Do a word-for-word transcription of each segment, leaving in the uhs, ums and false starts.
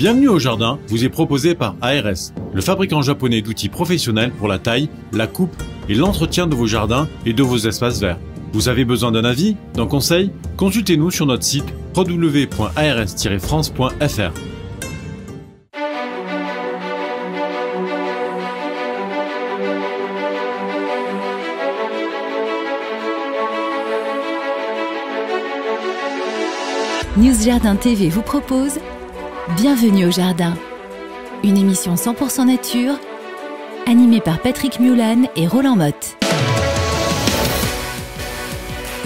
Bienvenue au Jardin vous est proposé par A R S, le fabricant japonais d'outils professionnels pour la taille, la coupe et l'entretien de vos jardins et de vos espaces verts. Vous avez besoin d'un avis, d'un conseil? Consultez-nous sur notre site w w w point ars tiret france point f r. NewsJardinTV vous propose Bienvenue au Jardin, une émission cent pour cent nature, animée par Patrick Mioulane et Roland Motte.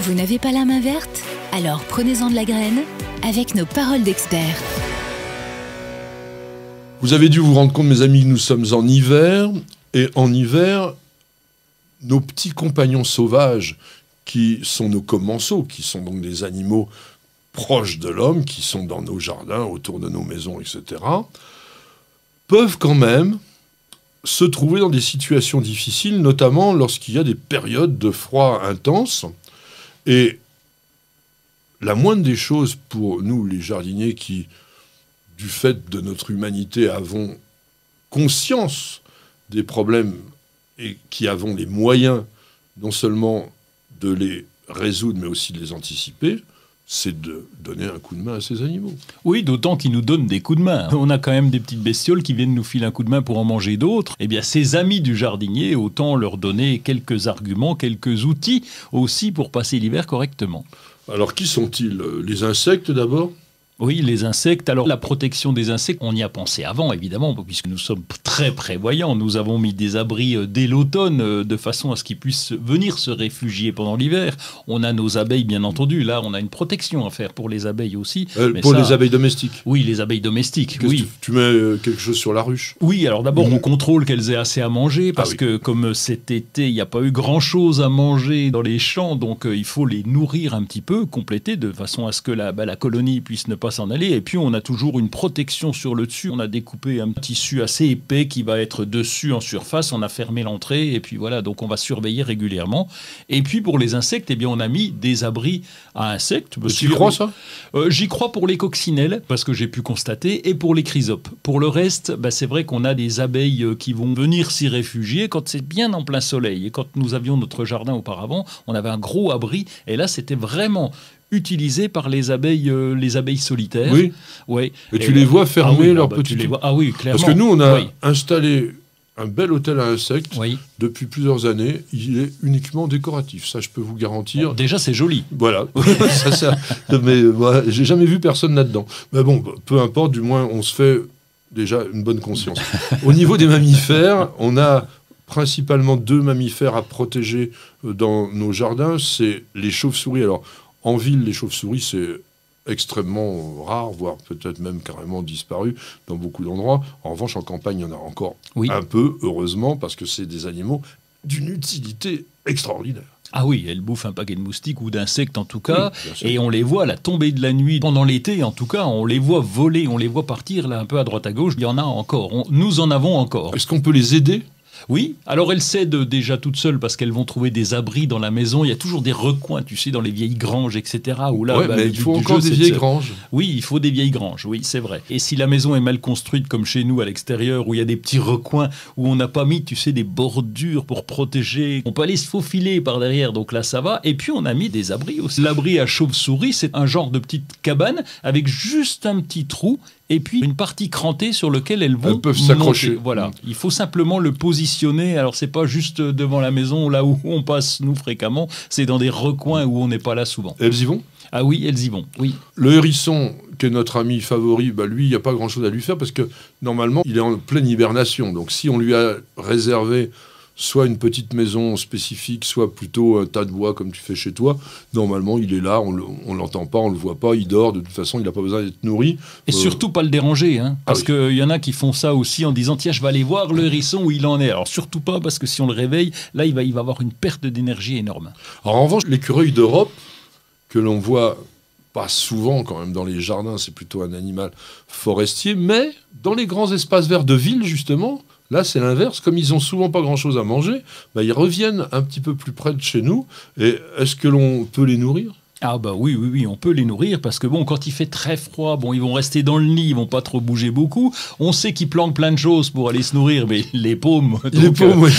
Vous n'avez pas la main verte? Alors prenez-en de la graine avec nos paroles d'experts. Vous avez dû vous rendre compte, mes amis, que nous sommes en hiver, et en hiver, nos petits compagnons sauvages, qui sont nos commensaux, qui sont donc des animaux proches de l'homme, qui sont dans nos jardins, autour de nos maisons, et cetera, peuvent quand même se trouver dans des situations difficiles, notamment lorsqu'il y a des périodes de froid intense. Et la moindre des choses pour nous, les jardiniers, qui, du fait de notre humanité, avons conscience des problèmes et qui avons les moyens non seulement de les résoudre, mais aussi de les anticiper, c'est de donner un coup de main à ces animaux. Oui, d'autant qu'ils nous donnent des coups de main. On a quand même des petites bestioles qui viennent nous filer un coup de main pour en manger d'autres. Eh bien, ces amis du jardinier, autant leur donner quelques arguments, quelques outils aussi pour passer l'hiver correctement. Alors, qui sont-ils? Les insectes d'abord? Oui, les insectes. Alors, la protection des insectes, on y a pensé avant, évidemment, puisque nous sommes très prévoyants. Nous avons mis des abris dès l'automne, de façon à ce qu'ils puissent venir se réfugier pendant l'hiver. On a nos abeilles, bien entendu. Là, on a une protection à faire pour les abeilles aussi. Euh, mais pour ça, les abeilles domestiques? Oui, les abeilles domestiques, oui. Tu, tu mets quelque chose sur la ruche? Oui, alors d'abord, on contrôle qu'elles aient assez à manger, parce ah, oui. que comme cet été, il n'y a pas eu grand-chose à manger dans les champs, donc euh, il faut les nourrir un petit peu, compléter, de façon à ce que la, bah, la colonie puisse ne pas s'en aller. Et puis on a toujours une protection sur le dessus. On a découpé un tissu assez épais qui va être dessus en surface. On a fermé l'entrée et puis voilà, donc on va surveiller régulièrement. Et puis pour les insectes, eh bien on a mis des abris à insectes. Tu crois ça? euh, J'y crois pour les coccinelles, parce que j'ai pu constater, et pour les chrysopes. Pour le reste, bah, c'est vrai qu'on a des abeilles qui vont venir s'y réfugier quand c'est bien en plein soleil. Et quand nous avions notre jardin auparavant, on avait un gros abri et là c'était vraiment utilisés par les abeilles, euh, les abeilles solitaires. Oui. Ouais. Et, et tu les euh, vois fermer ah oui, leurs bah, petits... Les vois... Ah oui, clairement. Parce que nous, on a oui. installé un bel hôtel à insectes oui. depuis plusieurs années. Il est uniquement décoratif, ça je peux vous garantir. Bon, déjà, c'est joli. Voilà. ça, ça... Mais moi, j'ai jamais vu personne là-dedans. Mais bon, peu importe, du moins, on se fait déjà une bonne conscience. Au niveau des mammifères, on a principalement deux mammifères à protéger dans nos jardins. C'est les chauves-souris. Alors, en ville, les chauves-souris, c'est extrêmement rare, voire peut-être même carrément disparu dans beaucoup d'endroits. En revanche, en campagne, il y en a encore oui. un peu, heureusement, parce que c'est des animaux d'une utilité extraordinaire. Ah oui, elles bouffent un paquet de moustiques ou d'insectes en tout cas, oui, et on les voit à la tombée de la nuit, pendant l'été en tout cas, on les voit voler, on les voit partir là un peu à droite à gauche, il y en a encore, on, nous en avons encore. Est-ce qu'on peut les aider ? Oui, alors elles s'aident déjà toutes seules parce qu'elles vont trouver des abris dans la maison. Il y a toujours des recoins, tu sais, dans les vieilles granges, et cetera. Oui, bah, mais il faut encore jeu, des vieilles de... granges. Oui, il faut des vieilles granges, oui, c'est vrai. Et si la maison est mal construite, comme chez nous à l'extérieur, où il y a des petits recoins, où on n'a pas mis, tu sais, des bordures pour protéger, on peut aller se faufiler par derrière, donc là ça va. Et puis on a mis des abris aussi. L'abri à chauve-souris, c'est un genre de petite cabane avec juste un petit trou, et puis une partie crantée sur laquelle elles vont elles peuvent s'accrocher. Voilà. Il faut simplement le positionner. Alors, c'est pas juste devant la maison, là où on passe, nous, fréquemment. C'est dans des recoins où on n'est pas là souvent. Elles y vont? Ah oui, elles y vont, oui. Le hérisson, qui est notre ami favori, bah lui, il n'y a pas grand-chose à lui faire parce que, normalement, il est en pleine hibernation. Donc, si on lui a réservé soit une petite maison spécifique, soit plutôt un tas de bois comme tu fais chez toi. Normalement, il est là, on ne l'entend pas, on ne le voit pas, il dort, de toute façon, il n'a pas besoin d'être nourri. Et euh... surtout pas le déranger, hein, parce ah oui. qu'il y en a qui font ça aussi en disant « Tiens, je vais aller voir le hérisson où il en est ». Alors surtout pas, parce que si on le réveille, là, il va, il va avoir une perte d'énergie énorme. Alors en revanche, l'écureuil d'Europe, que l'on voit pas souvent quand même dans les jardins, c'est plutôt un animal forestier, mais dans les grands espaces verts de ville, justement, là, c'est l'inverse. Comme ils n'ont souvent pas grand-chose à manger, bah, ils reviennent un petit peu plus près de chez nous. Et est-ce que l'on peut les nourrir ? Ah bah oui, oui, oui, on peut les nourrir parce que bon, quand il fait très froid, bon, ils vont rester dans le nid, ils vont pas trop bouger beaucoup. On sait qu'ils planquent plein de choses pour aller se nourrir, mais les paumes... Donc, les paumes, euh... ouais,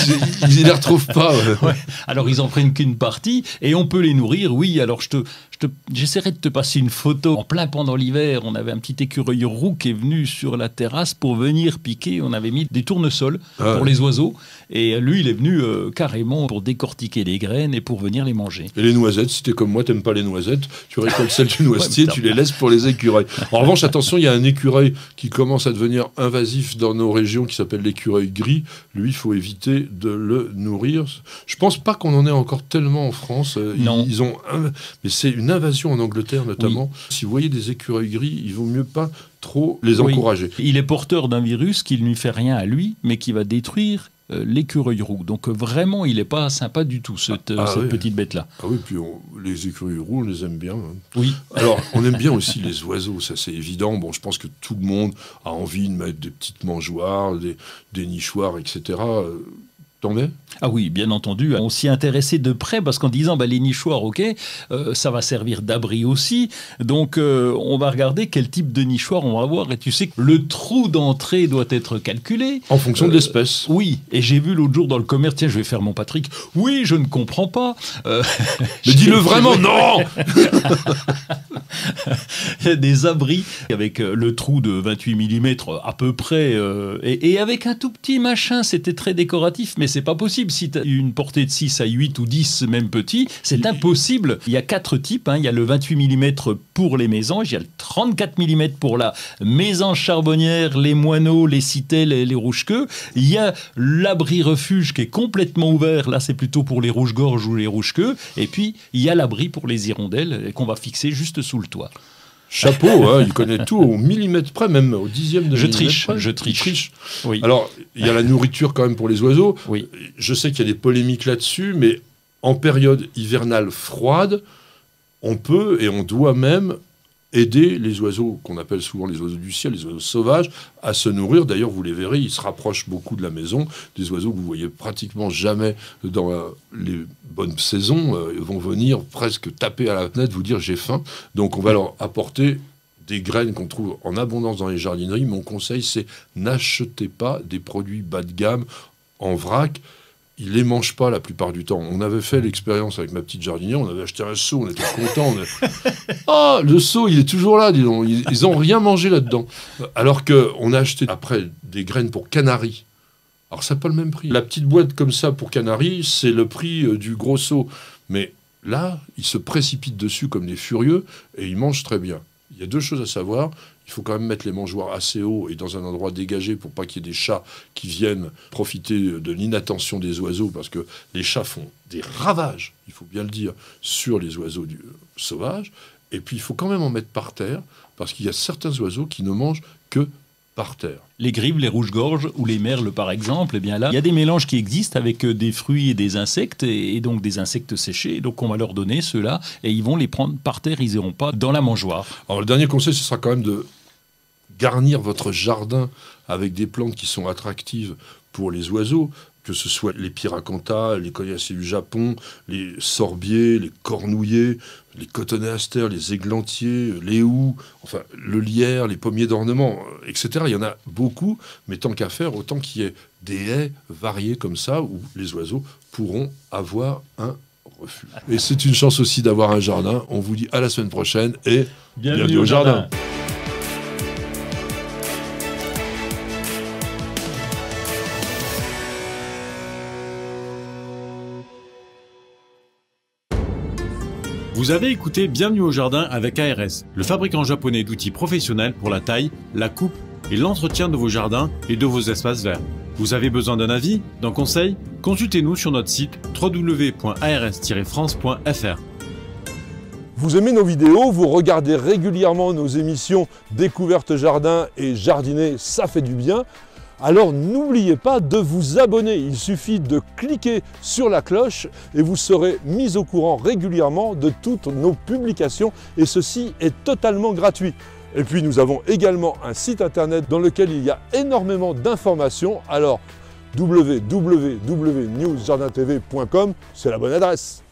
ils ne les retrouvent pas. Ouais. Ouais. Alors ils en prennent qu'une partie et on peut les nourrir, oui. Alors je te, je te, j'essaierai de te passer une photo. En plein pendant l'hiver, on avait un petit écureuil roux qui est venu sur la terrasse pour venir piquer. On avait mis des tournesols ah. pour les oiseaux et lui, il est venu euh, carrément pour décortiquer les graines et pour venir les manger. Et les noisettes, si t'es comme moi, t'aimes pas les noisettes, tu récoltes celles du noisetier, tu les laisses pour les écureuils. En revanche, attention, il y a un écureuil qui commence à devenir invasif dans nos régions qui s'appelle l'écureuil gris. Lui, il faut éviter de le nourrir. Je pense pas qu'on en ait encore tellement en France. Non. Ils, ils ont un... Mais c'est une invasion en Angleterre notamment. Oui. Si vous voyez des écureuils gris, il vaut mieux pas trop les encourager. Oui. Il est porteur d'un virus qui ne lui fait rien à lui, mais qui va détruire Euh, l'écureuil roux. Donc euh, vraiment, il n'est pas sympa du tout, cette, euh, ah, cette oui. petite bête-là. Ah oui, puis on, les écureuils roux, on les aime bien. Hein. Oui. Alors, on aime bien aussi les oiseaux, ça c'est évident. Bon, je pense que tout le monde a envie de mettre des petites mangeoires, des, des nichoirs, et cetera. Euh, T'en mets ? Ah oui, bien entendu. On s'y intéressait de près parce qu'en disant bah, les nichoirs, ok, euh, ça va servir d'abri aussi. Donc, euh, on va regarder quel type de nichoir on va avoir. Et tu sais que le trou d'entrée doit être calculé. En fonction euh, de l'espèce. Oui. Et j'ai vu l'autre jour dans le commerce, tiens, je vais faire mon Patrick. Oui, je ne comprends pas. Euh, Mais dis-le vraiment, non. Des abris avec le trou de vingt-huit millimètres à peu près. Euh, et, et avec un tout petit machin, c'était très décoratif. Mais c'est pas possible. Si tu as une portée de six à huit ou dix, même petit, c'est impossible. Il y a quatre types. Hein. Il y a le vingt-huit millimètres pour les mésanges, il y a le trente-quatre millimètres pour la mésange charbonnière, les moineaux, les citelles et les rouges-queues. Il y a l'abri-refuge qui est complètement ouvert. Là, c'est plutôt pour les rouges-gorges ou les rouges-queues. Et puis, il y a l'abri pour les hirondelles qu'on va fixer juste sous le toit. Chapeau, hein, il connaît tout au millimètre près, même au dixième de je millimètre triche, près. Je triche, je triche. Oui. Alors, il y a la nourriture quand même pour les oiseaux. Oui. Je sais qu'il y a des polémiques là-dessus, mais en période hivernale froide, on peut et on doit même aider les oiseaux, qu'on appelle souvent les oiseaux du ciel, les oiseaux sauvages, à se nourrir. D'ailleurs, vous les verrez, ils se rapprochent beaucoup de la maison. Des oiseaux que vous voyez pratiquement jamais dans la, les bonnes saisons euh, vont venir presque taper à la fenêtre, vous dire « j'ai faim ». Donc on va leur apporter des graines qu'on trouve en abondance dans les jardineries. Mon conseil, c'est n'achetez pas des produits bas de gamme en vrac. Ils les mangent pas la plupart du temps. On avait fait l'expérience avec ma petite jardinière, on avait acheté un seau, on était contents. Ah, mais... oh, le seau, il est toujours là, dis donc. Ils n'ont rien mangé là-dedans. Alors qu'on a acheté après des graines pour canaries. Alors, ça n'a pas le même prix. La petite boîte comme ça pour canaries, c'est le prix du gros seau. Mais là, ils se précipitent dessus comme des furieux et ils mangent très bien. Il y a deux choses à savoir. Il faut quand même mettre les mangeoires assez haut et dans un endroit dégagé pour pas qu'il y ait des chats qui viennent profiter de l'inattention des oiseaux, parce que les chats font des ravages, il faut bien le dire, sur les oiseaux du, euh, sauvages. Et puis, il faut quand même en mettre par terre, parce qu'il y a certains oiseaux qui ne mangent que par terre. Les grives, les rouges-gorges ou les merles, par exemple, eh bien là, il y a des mélanges qui existent avec des fruits et des insectes, et donc des insectes séchés. Donc on va leur donner ceux-là, et ils vont les prendre par terre, ils n'iront pas dans la mangeoire. Alors le dernier conseil, ce sera quand même de garnir votre jardin avec des plantes qui sont attractives pour les oiseaux, que ce soit les Piracanta, les Cognassiers du Japon, les Sorbiers, les Cornouillers, les Cotonéaster, les Églantiers, les Houx, enfin le Lierre, les Pommiers d'Ornement, et cetera. Il y en a beaucoup, mais tant qu'à faire, autant qu'il y ait des haies variées comme ça, où les oiseaux pourront avoir un refuge. Et c'est une chance aussi d'avoir un jardin. On vous dit à la semaine prochaine et bienvenue, bienvenue au jardin, jardin. Vous avez écouté Bienvenue au Jardin avec A R S, le fabricant japonais d'outils professionnels pour la taille, la coupe et l'entretien de vos jardins et de vos espaces verts. Vous avez besoin d'un avis, d'un conseil? Consultez-nous sur notre site w w w point a r s tiret france point f r. Vous aimez nos vidéos, vous regardez régulièrement nos émissions Découverte Jardin et Jardiner, ça fait du bien. Alors n'oubliez pas de vous abonner, il suffit de cliquer sur la cloche et vous serez mis au courant régulièrement de toutes nos publications et ceci est totalement gratuit. Et puis nous avons également un site internet dans lequel il y a énormément d'informations, alors w w w point news jardin t v point com, c'est la bonne adresse.